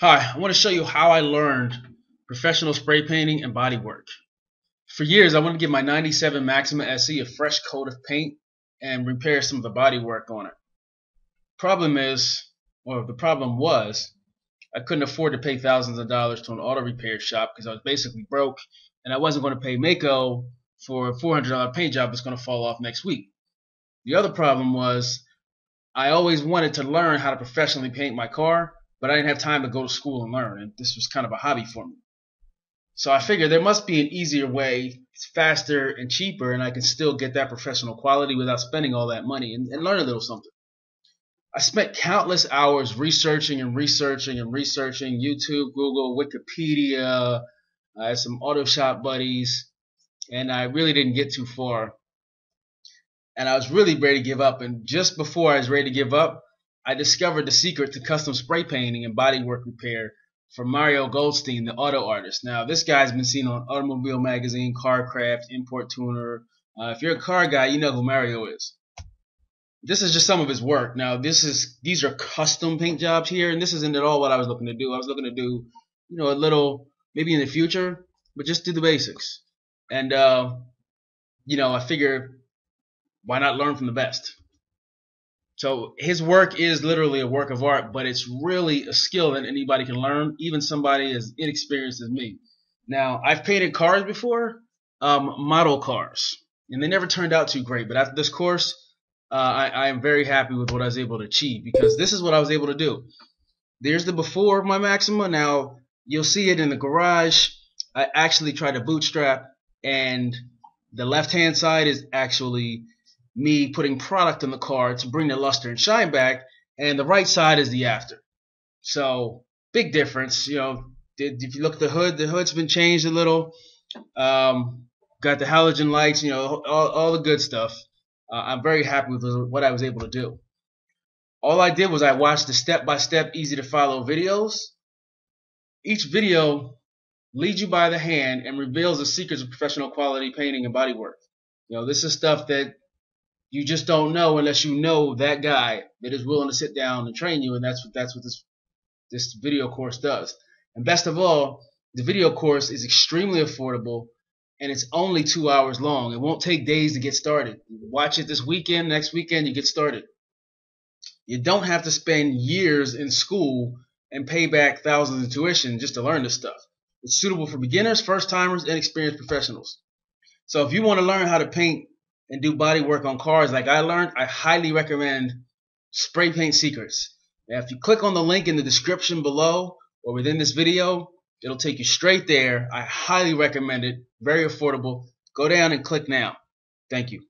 Hi, I want to show you how I learned professional spray painting and body work. For years, I wanted to give my 97 Maxima SE a fresh coat of paint and repair some of the body work on it. The problem was, I couldn't afford to pay thousands of dollars to an auto repair shop because I was basically broke, and I wasn't going to pay Mako for a $400 paint job that's going to fall off next week. The other problem was, I always wanted to learn how to professionally paint my car, but I didn't have time to go to school and learn, and this was kind of a hobby for me. So I figured there must be an easier way, it's faster and cheaper, and I can still get that professional quality without spending all that money and learn a little something. I spent countless hours researching YouTube, Google, Wikipedia, I had some auto shop buddies, and I really didn't get too far. And I was really ready to give up, and just before I was ready to give up, I discovered the secret to custom spray painting and bodywork repair from Mario Goldstein, the auto artist. Now, this guy's been seen on Automobile Magazine, Car Craft, Import Tuner. If you're a car guy, you know who Mario is. This is just some of his work. Now, these are custom paint jobs here, and this isn't at all what I was looking to do. I was looking to do, you know, a little, maybe in the future, but just do the basics. And, you know, I figure, why not learn from the best? So his work is literally a work of art, but it's really a skill that anybody can learn, even somebody as inexperienced as me. Now, I've painted cars before, model cars, and they never turned out too great. But after this course, I am very happy with what I was able to achieve, because this is what I was able to do. There's the before of my Maxima. Now, you'll see it in the garage. I actually tried to bootstrap, and the left-hand side is actually me putting product in the car to bring the luster and shine back, and the right side is the after. So big difference, you know. If you look at the hood's been changed a little. Got the halogen lights, you know, all the good stuff. I'm very happy with what I was able to do. All I did was I watched the step-by-step, easy-to-follow videos. Each video leads you by the hand and reveals the secrets of professional quality painting and bodywork. You know, this is stuff that you just don't know unless you know that guy that is willing to sit down and train you, and that's what this video course does. And best of all, the video course is extremely affordable, and it's only 2 hours long. It won't take days to get started. You watch it this weekend, next weekend, you get started. You don't have to spend years in school and pay back thousands in tuition just to learn this stuff. It's suitable for beginners, first-timers, and experienced professionals. So if you want to learn how to paint and do body work on cars like I learned, I highly recommend Spray Paint Secrets. Now, if you click on the link in the description below or within this video, it'll take you straight there. I highly recommend it. Very affordable. Go down and click now. Thank you.